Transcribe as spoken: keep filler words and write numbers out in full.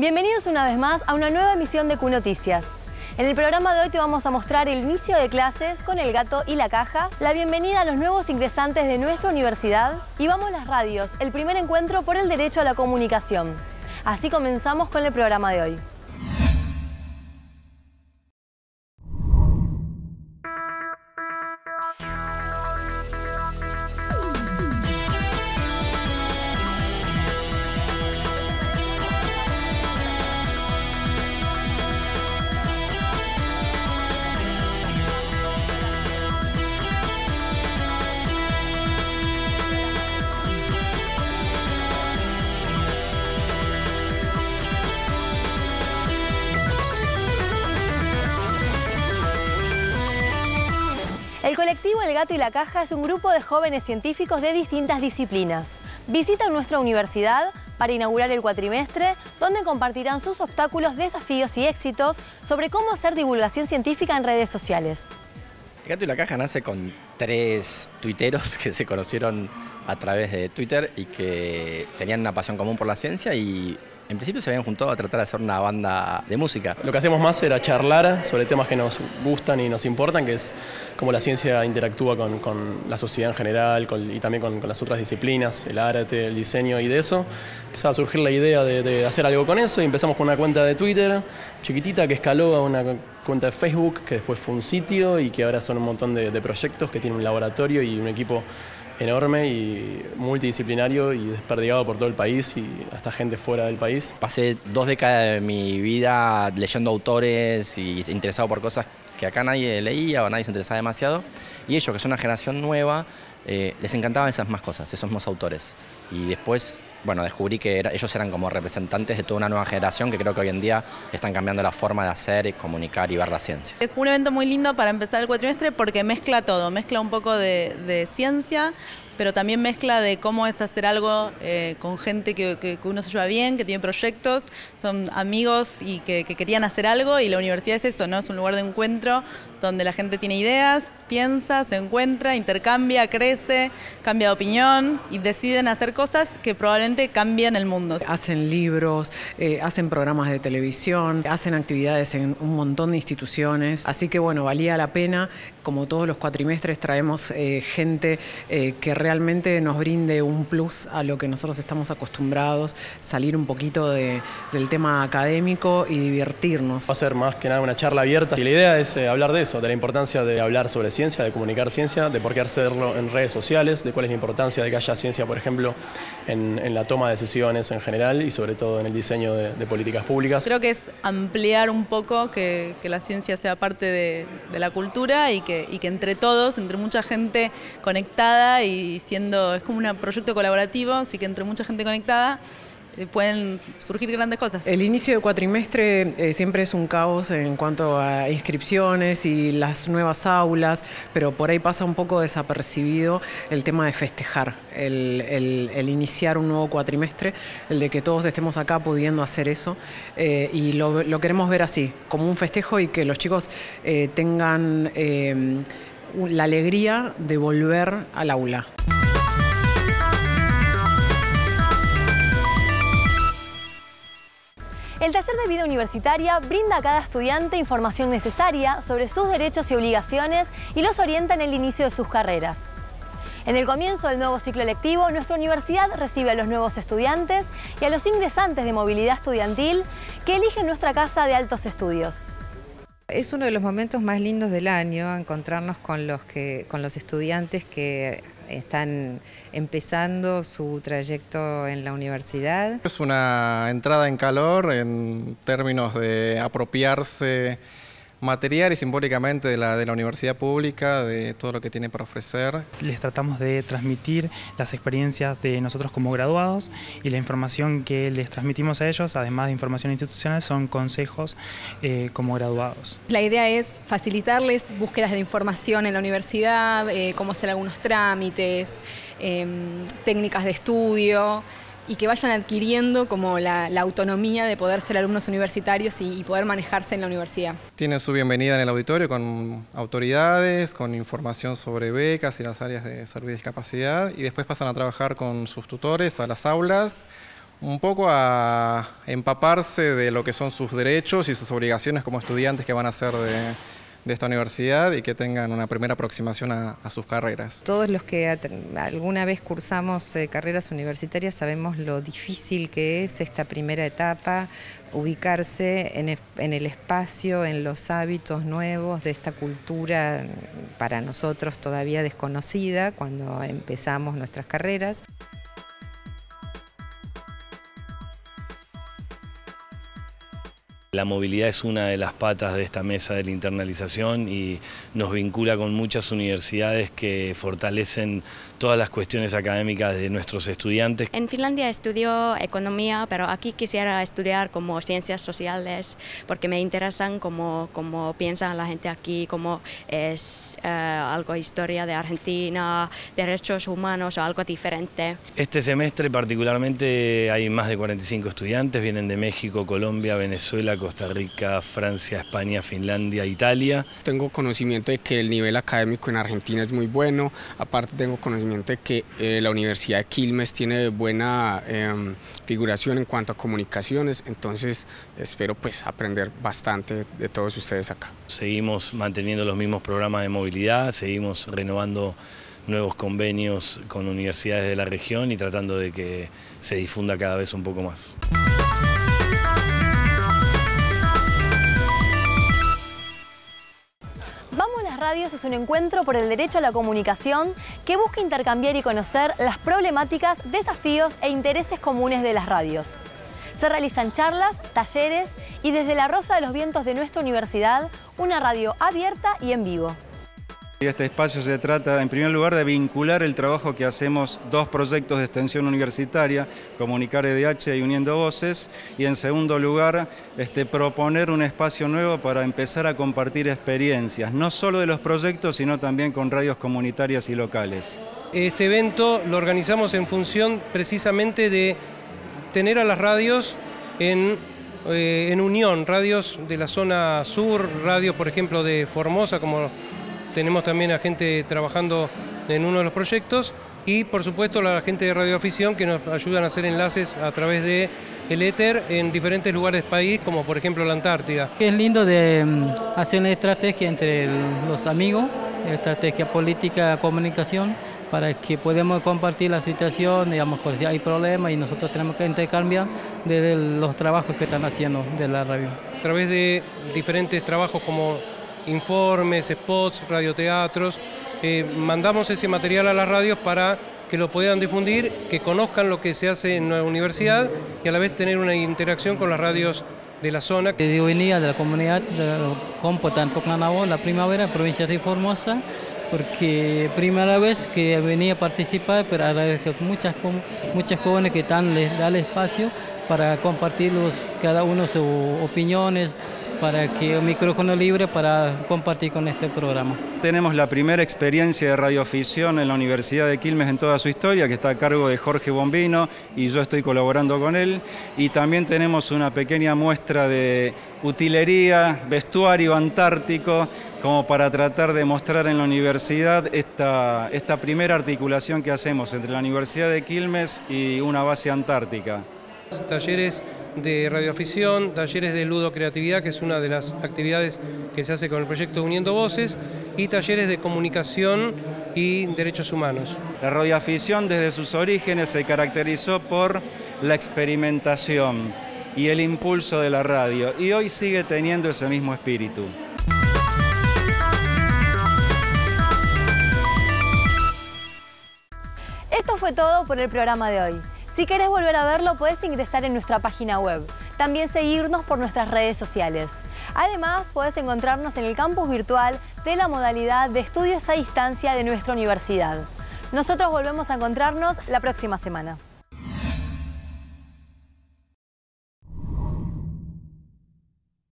Bienvenidos una vez más a una nueva emisión de Q Noticias. En el programa de hoy te vamos a mostrar el inicio de clases con El Gato y la Caja, la bienvenida a los nuevos ingresantes de nuestra universidad y Vamos las Radios, el primer encuentro por el derecho a la comunicación. Así comenzamos con el programa de hoy. El colectivo El Gato y la Caja es un grupo de jóvenes científicos de distintas disciplinas. Visitan nuestra universidad para inaugurar el cuatrimestre, donde compartirán sus obstáculos, desafíos y éxitos sobre cómo hacer divulgación científica en redes sociales. El Gato y la Caja nace con tres tuiteros que se conocieron a través de Twitter y que tenían una pasión común por la ciencia y en principio se habían juntado a tratar de hacer una banda de música. Lo que hacemos más era charlar sobre temas que nos gustan y nos importan, que es cómo la ciencia interactúa con, con la sociedad en general con, y también con, con las otras disciplinas, el arte, el diseño y de eso. Empezaba a surgir la idea de, de hacer algo con eso y empezamos con una cuenta de Twitter chiquitita que escaló a una cuenta de Facebook, que después fue un sitio y que ahora son un montón de, de proyectos que tienen un laboratorio y un equipo enorme y multidisciplinario y desperdigado por todo el país y hasta gente fuera del país. Pasé dos décadas de mi vida leyendo autores y interesado por cosas que acá nadie leía o nadie se interesaba demasiado y ellos, que son una generación nueva, eh, les encantaban esas más cosas, esos más autores. Y después, bueno, descubrí que era, ellos eran como representantes de toda una nueva generación que creo que hoy en día están cambiando la forma de hacer, y comunicar y ver la ciencia. Es un evento muy lindo para empezar el cuatrimestre porque mezcla todo, mezcla un poco de, de ciencia, pero también mezcla de cómo es hacer algo eh, con gente que, que, que uno se lleva bien, que tiene proyectos, son amigos y que, que querían hacer algo y la universidad es eso, ¿no? Es un lugar de encuentro donde la gente tiene ideas, piensa, se encuentra, intercambia, crece, cambia de opinión y deciden hacer cosas que probablemente cambian el mundo. Hacen libros, eh, hacen programas de televisión, hacen actividades en un montón de instituciones, así que bueno, valía la pena, como todos los cuatrimestres traemos eh, gente eh, que realmente nos brinde un plus a lo que nosotros estamos acostumbrados, salir un poquito de, del tema académico y divertirnos. Va a ser más que nada una charla abierta y la idea es eh, hablar de eso, de la importancia de hablar sobre ciencia, de comunicar ciencia, de por qué hacerlo en redes sociales, de cuál es la importancia de que haya ciencia, por ejemplo, en, en la la toma de decisiones en general y sobre todo en el diseño de, de políticas públicas. Creo que es ampliar un poco que, que la ciencia sea parte de, de la cultura y que, y que entre todos, entre mucha gente conectada y siendo, es como un proyecto colaborativo, así que entre mucha gente conectada pueden surgir grandes cosas. El inicio de cuatrimestre eh, siempre es un caos en cuanto a inscripciones y las nuevas aulas, pero por ahí pasa un poco desapercibido el tema de festejar, el, el, el iniciar un nuevo cuatrimestre, el de que todos estemos acá pudiendo hacer eso eh, y lo, lo queremos ver así, como un festejo y que los chicos eh, tengan eh, la alegría de volver al aula. El taller de vida universitaria brinda a cada estudiante información necesaria sobre sus derechos y obligaciones y los orienta en el inicio de sus carreras. En el comienzo del nuevo ciclo lectivo, nuestra universidad recibe a los nuevos estudiantes y a los ingresantes de movilidad estudiantil que eligen nuestra casa de altos estudios. Es uno de los momentos más lindos del año, encontrarnos con los, que, con los estudiantes que están empezando su trayecto en la universidad. Es una entrada en calor en términos de apropiarse material y simbólicamente de la, de la universidad pública, de todo lo que tiene para ofrecer. Les tratamos de transmitir las experiencias de nosotros como graduados y la información que les transmitimos a ellos, además de información institucional, son consejos eh, como graduados. La idea es facilitarles búsquedas de información en la universidad, eh, cómo hacer algunos trámites, eh, técnicas de estudio, y que vayan adquiriendo como la, la autonomía de poder ser alumnos universitarios y, y poder manejarse en la universidad. Tienen su bienvenida en el auditorio con autoridades, con información sobre becas y las áreas de salud y discapacidad, y después pasan a trabajar con sus tutores a las aulas un poco a empaparse de lo que son sus derechos y sus obligaciones como estudiantes que van a ser de, de esta universidad y que tengan una primera aproximación a, a sus carreras. Todos los que alguna vez cursamos eh, carreras universitarias sabemos lo difícil que es esta primera etapa, ubicarse en el, en el espacio, en los hábitos nuevos de esta cultura para nosotros todavía desconocida cuando empezamos nuestras carreras. La movilidad es una de las patas de esta mesa de la internalización y nos vincula con muchas universidades que fortalecen todas las cuestiones académicas de nuestros estudiantes. En Finlandia estudio economía, pero aquí quisiera estudiar como ciencias sociales porque me interesan cómo, cómo piensa la gente aquí, cómo es eh, algo de historia de Argentina, derechos humanos o algo diferente. Este semestre particularmente hay más de cuarenta y cinco estudiantes, vienen de México, Colombia, Venezuela, Costa Rica, Francia, España, Finlandia, Italia. Tengo conocimiento de que el nivel académico en Argentina es muy bueno, aparte tengo conocimiento de que eh, la Universidad de Quilmes tiene buena eh, figuración en cuanto a comunicaciones, entonces espero pues aprender bastante de todos ustedes acá. Seguimos manteniendo los mismos programas de movilidad, seguimos renovando nuevos convenios con universidades de la región y tratando de que se difunda cada vez un poco más. Radios es un encuentro por el derecho a la comunicación que busca intercambiar y conocer las problemáticas, desafíos e intereses comunes de las radios. Se realizan charlas, talleres y desde la Rosa de los Vientos de nuestra universidad, una radio abierta y en vivo. Este espacio se trata, en primer lugar, de vincular el trabajo que hacemos dos proyectos de extensión universitaria, Comunicar E D H y Uniendo Voces, y en segundo lugar, este, proponer un espacio nuevo para empezar a compartir experiencias, no solo de los proyectos, sino también con radios comunitarias y locales. Este evento lo organizamos en función precisamente de tener a las radios en eh, en unión, radios de la zona sur, radios, por ejemplo, de Formosa, como tenemos también a gente trabajando en uno de los proyectos y por supuesto la gente de Radioafición que nos ayudan a hacer enlaces a través de el éter en diferentes lugares del país, como por ejemplo la Antártida. Es lindo de hacer una estrategia entre los amigos, estrategia política, comunicación, para que podamos compartir la situación, digamos, si hay problemas y nosotros tenemos que intercambiar desde los trabajos que están haciendo de la radio. A través de diferentes trabajos como informes, spots, radioteatros, eh, mandamos ese material a las radios para que lo puedan difundir, que conozcan lo que se hace en la universidad y a la vez tener una interacción con las radios de la zona. De hoy día de la comunidad de Compotán, Poclanabón, la primavera, provincia de Formosa, porque primera vez que venía a participar, pero agradezco muchas, muchas jóvenes que están, les dan espacio para compartir los, cada uno sus opiniones, para que el micrófono libre para compartir con este programa. Tenemos la primera experiencia de radioafición en la Universidad de Quilmes en toda su historia, que está a cargo de Jorge Bombino y yo estoy colaborando con él. Y también tenemos una pequeña muestra de utilería, vestuario antártico, como para tratar de mostrar en la universidad esta, esta primera articulación que hacemos entre la Universidad de Quilmes y una base antártica. Talleres de radioafición, talleres de ludocreatividad, que es una de las actividades que se hace con el proyecto Uniendo Voces, y talleres de comunicación y derechos humanos. La radioafición desde sus orígenes se caracterizó por la experimentación y el impulso de la radio, y hoy sigue teniendo ese mismo espíritu. Esto fue todo por el programa de hoy. Si querés volver a verlo, podés ingresar en nuestra página web. También seguirnos por nuestras redes sociales. Además, podés encontrarnos en el campus virtual de la modalidad de estudios a distancia de nuestra universidad. Nosotros volvemos a encontrarnos la próxima semana.